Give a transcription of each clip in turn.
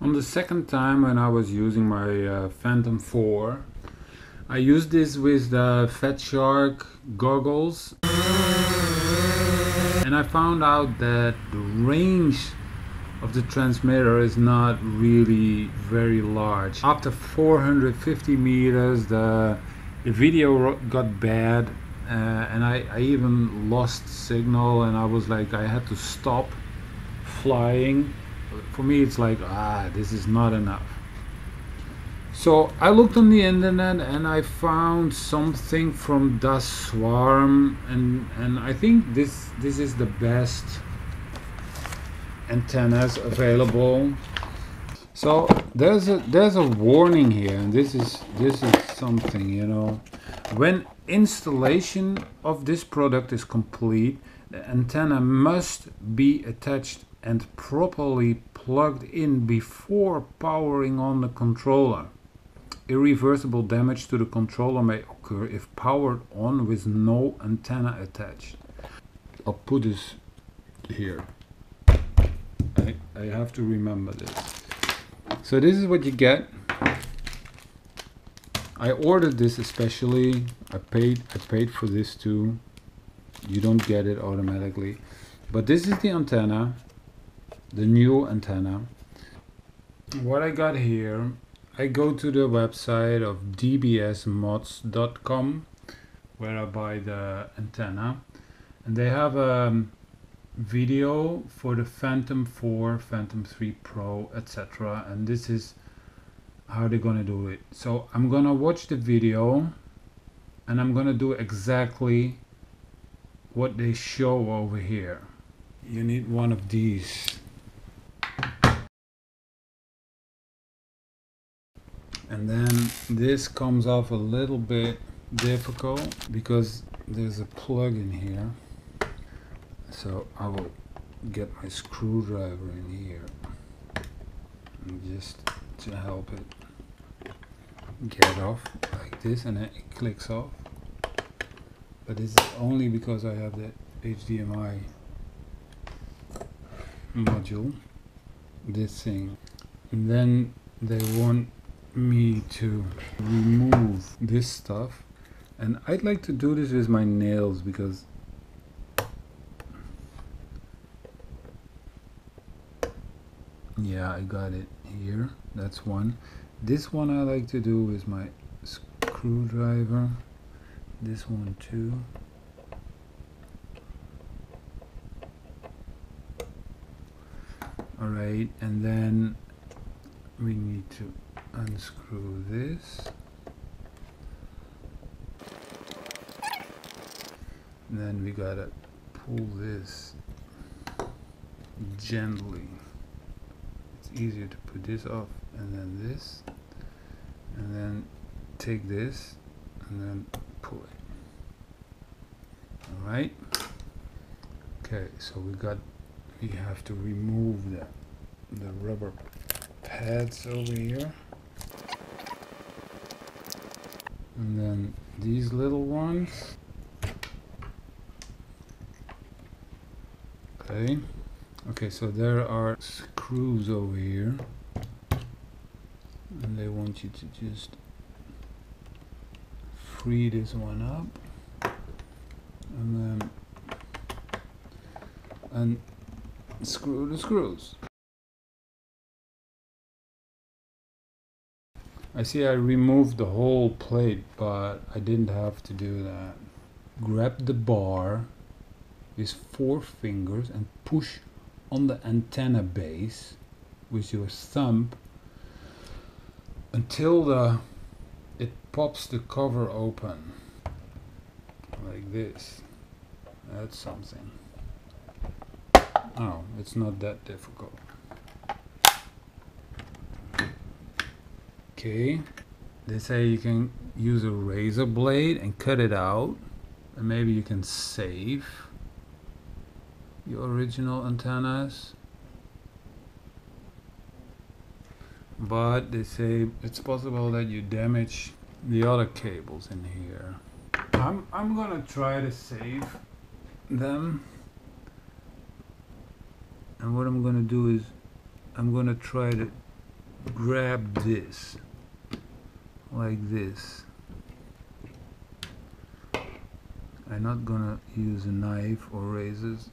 On the second time when I was using my Phantom 4, I used this with the Fatshark goggles, and I found out that the range of the transmitter is not really very large. After 450 meters the video got bad, and I even lost signal, and I was like, I had to stop flying. For me it's like, this is not enough. So I looked on the internet and I found something from Das Swarm, and I think this is the best antennas available. So there's a warning here, and this is something, you know, when installation of this product is complete, the antenna must be attached and properly plugged in before powering on the controller. Irreversible damage to the controller may occur if powered on with no antenna attached. I'll put this here. I have to remember this. So this is what you get. I ordered this especially. I paid for this too. You don't get it automatically. But this is the antenna, the new antenna. What I got here, I go to the website of dbsmods.com where I buy the antenna, and they have a video for the Phantom 4, Phantom 3 Pro, etc. And this is how they're gonna do it. So I'm gonna watch the video and I'm gonna do exactly what they show over here. You need one of these, and then this comes off a little bit difficult because there's a plug in here. So I will get my screwdriver in here, and just to help it get off like this, and then it clicks off. But it's only because I have the HDMI module, this thing. And then they want me to remove this stuff, and I'd like to do this with my nails because I got it here. That's one. This one I like to do with my screwdriver. This one too. All right, and then we need to unscrew this. And then we gotta pull this gently. Easier to put this off, and then this, and then take this and then pull it. All right, okay, so we have to remove the rubber pads over here, and then these little ones. Okay, so there are screws over here, and they want you to just free this one up, and then unscrew the screws. I see I removed the whole plate, but I didn't have to do that. Grab the bar with 4 fingers and push on the antenna base with your thumb until it pops the cover open like this. That's something. Oh, it's not that difficult. Okay, they say you can use a razor blade and cut it out, and maybe you can save your original antennas, but they say it's possible that you damage the other cables in here. I'm gonna try to save them, and what I'm gonna do is I'm gonna try to grab this like this. I'm not gonna use a knife or razors.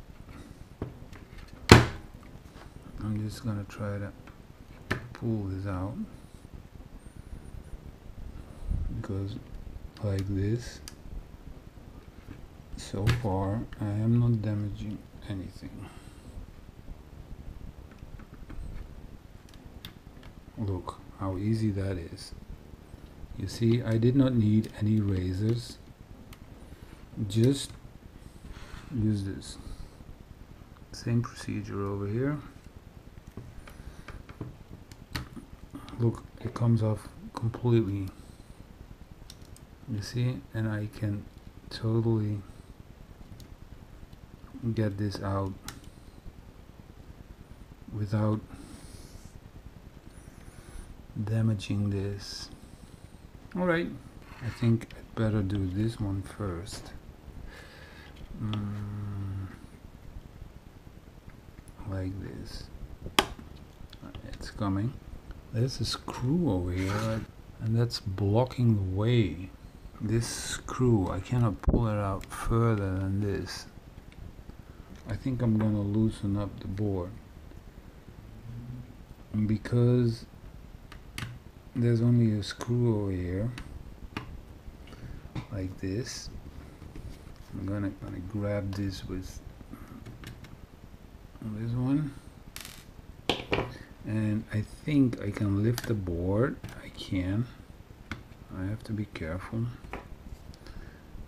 I'm just gonna try to pull this out, because like this, so far I am not damaging anything. Look how easy that is. You see, I did not need any razors, just use this. Same procedure over here. Look, it comes off completely, you see, and I can totally get this out without damaging this. Alright, I think I'd better do this one first. Like this. It's coming. There's a screw over here and that's blocking the way. This screw, I cannot pull it out further than this. I think I'm gonna loosen up the board, because there's only a screw over here like this. I'm gonna grab this with this one, and I think I can lift the board. I can. I have to be careful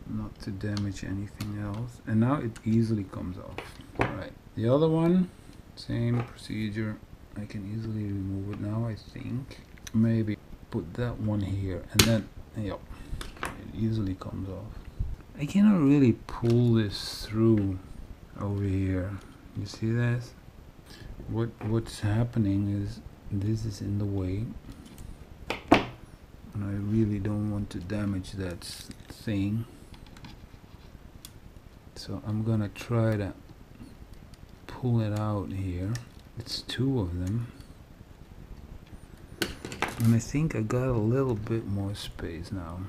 not to damage anything else, and now it easily comes off. Alright, the other one, same procedure. I can easily remove it now, I think. Maybe put that one here, and then yep, it easily comes off. I cannot really pull this through over here. You see this? What's happening is this is in the way, and I really don't want to damage that thing, so I'm gonna try to pull it out here. It's two of them. And I think I got a little bit more space now.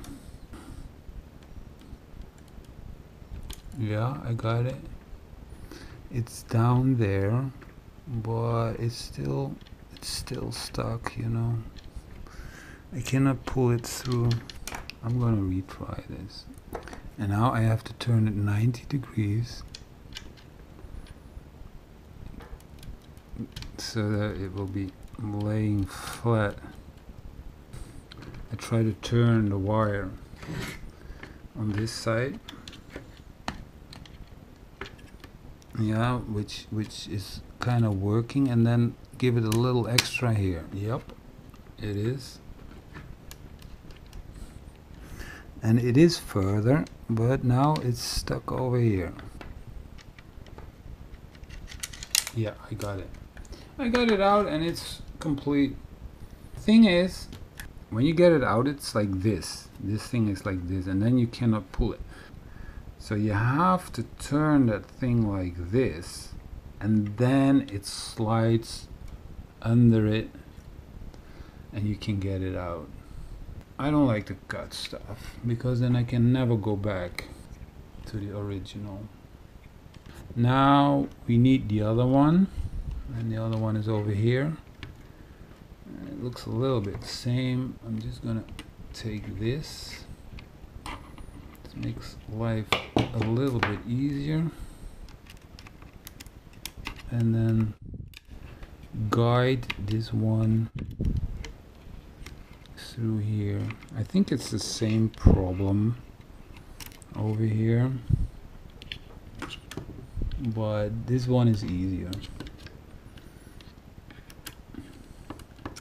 Yeah, I got it. It's down there, but it's still stuck, you know. I cannot pull it through. I'm gonna retry this. And now I have to turn it 90 degrees so that it will be laying flat. I try to turn the wire on this side, yeah, which is kind of working, and then give it a little extra here. Yep, it is, and it is further, but now it's stuck over here. Yeah, I got it out, and it's complete. Thing is, when you get it out, it's like this. This thing is like this, and then you cannot pull it. So you have to turn that thing like this, and then it slides under it, and you can get it out. I don't like to cut stuff, because then I can never go back to the original. Now we need the other one, and the other one is over here. It looks a little bit the same. I'm just gonna take this. This makes life a little bit easier. And then guide this one through here. I think it's the same problem over here, but this one is easier.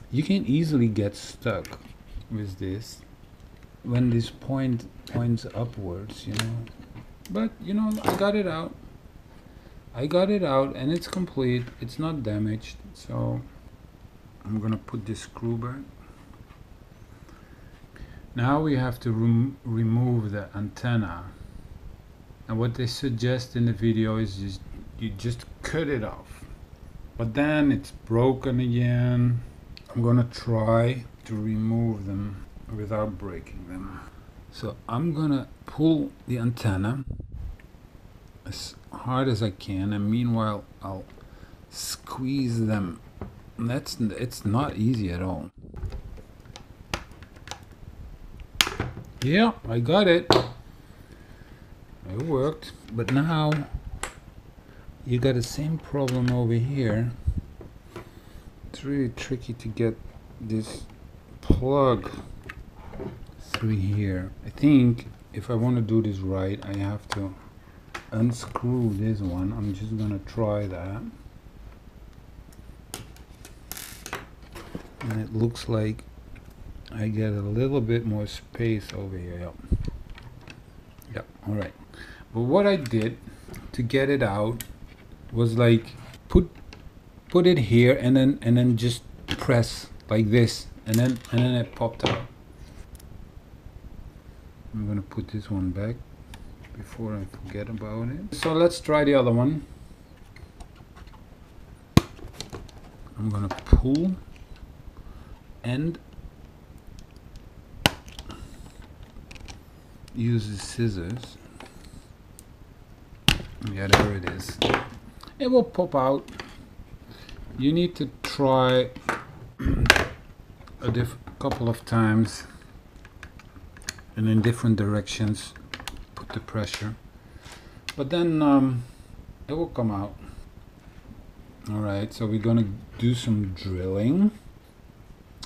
You can easily get stuck with this when this points upwards, you know. But you know, I got it out, and it's complete. It's not damaged. So I'm gonna put this screw back. Now we have to remove the antenna, and what they suggest in the video is you just cut it off, but then it's broken again. I'm gonna try to remove them without breaking them. So I'm gonna pull the antenna as hard as I can, and meanwhile I'll squeeze them. And it's not easy at all. Yeah, I got it. It worked. But now you got the same problem over here. It's really tricky to get this plug through here. I think if I want to do this right, I have to unscrew this one. I'm just gonna try that. And it looks like I get a little bit more space over here. Yep. All right. But what I did to get it out was like put it here and then just press like this, and then it popped out. I'm gonna put this one back before I forget about it. So let's try the other one. I'm gonna pull and use the scissors. Yeah, there it is. It will pop out. You need to try a couple of times and in different directions, put the pressure, but then it will come out. All right, so we're gonna do some drilling.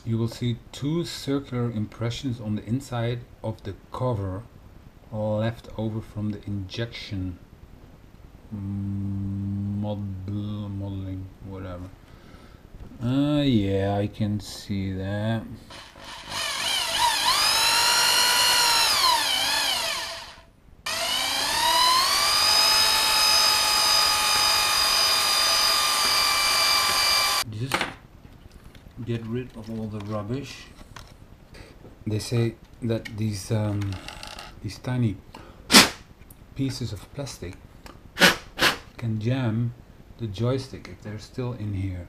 You will see two circular impressions on the inside of the cover left over from the injection modeling, whatever. Yeah, I can see that. Just get rid of all the rubbish. They say that these tiny pieces of plastic can jam the joystick if they're still in here.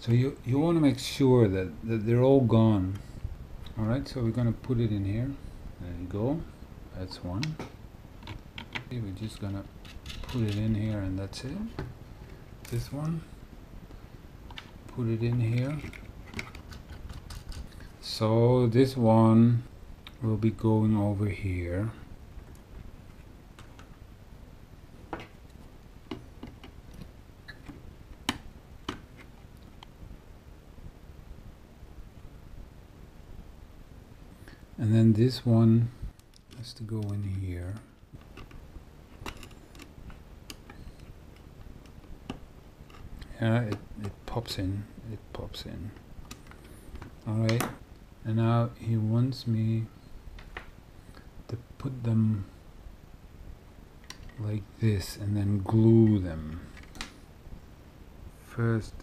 So you want to make sure that they're all gone. All right, so we're going to put it in here. There you go. That's one. Okay, we're just going to put it in here, and that's it. This one. Put it in here. So this one will be going over here. And then this one has to go in here. Yeah, it pops in. It pops in. Alright. And now he wants me to put them like this and then glue them. First,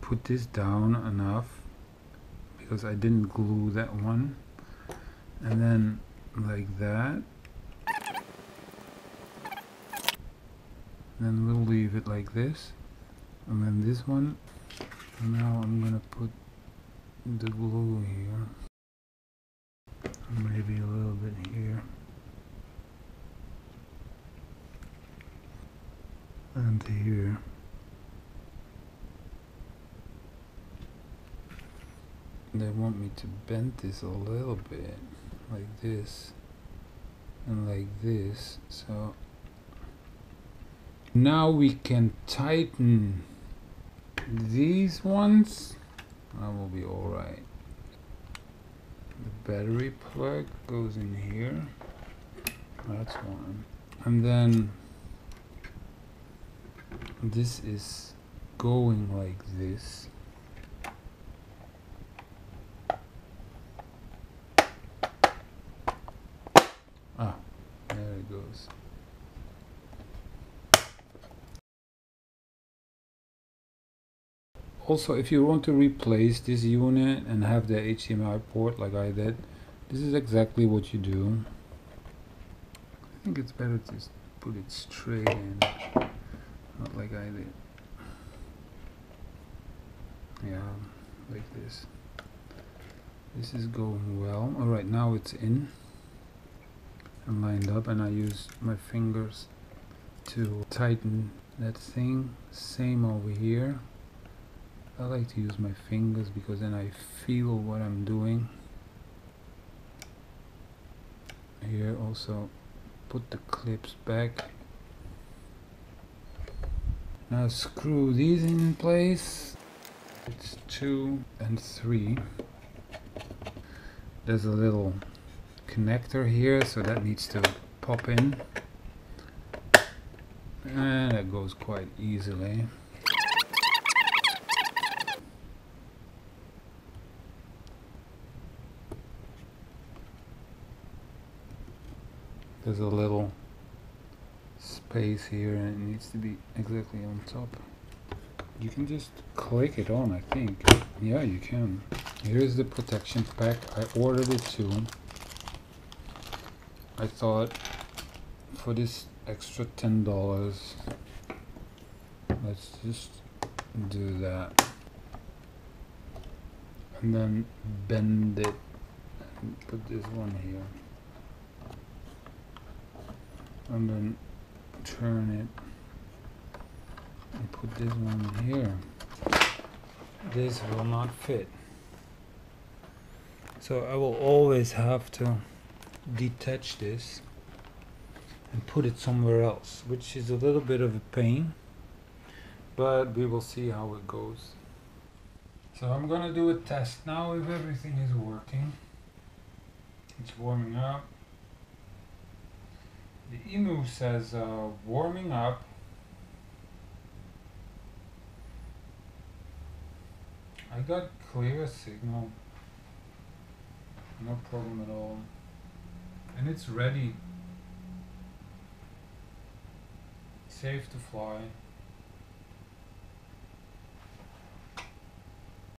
put this down enough because I didn't glue that one. And then like that. Then we'll leave it like this. And then this one. And now I'm gonna put the glue here. Maybe a little bit here. And here. They want me to bend this a little bit, like this, and like this. So now we can tighten these ones. That will be all right. The battery plug goes in here. That's one. And then this is going like this. Also, if you want to replace this unit and have the HDMI port like I did, this is exactly what you do. I think it's better to put it straight in, not like I did. Yeah, like this. This is going well. All right, now it's in and lined up, and I use my fingers to tighten that thing. Same over here. I like to use my fingers because then I feel what I'm doing. Here also put the clips back. Now screw these in place. It's 2 and 3. There's a little connector here, so that needs to pop in, and that goes quite easily. There's a little space here, and it needs to be exactly on top. You can just click it on, I think. Yeah, you can. Here's the protection pack. I ordered it too. I thought for this extra $10, let's just do that. And then bend it and put this one here. And then turn it and put this one here. This will not fit. So I will always have to detach this and put it somewhere else, which is a little bit of a pain, but we will see how it goes. So I'm gonna do a test now if everything is working. It's warming up. The emu says warming up. I got clear signal, no problem at all, and it's ready, safe to fly.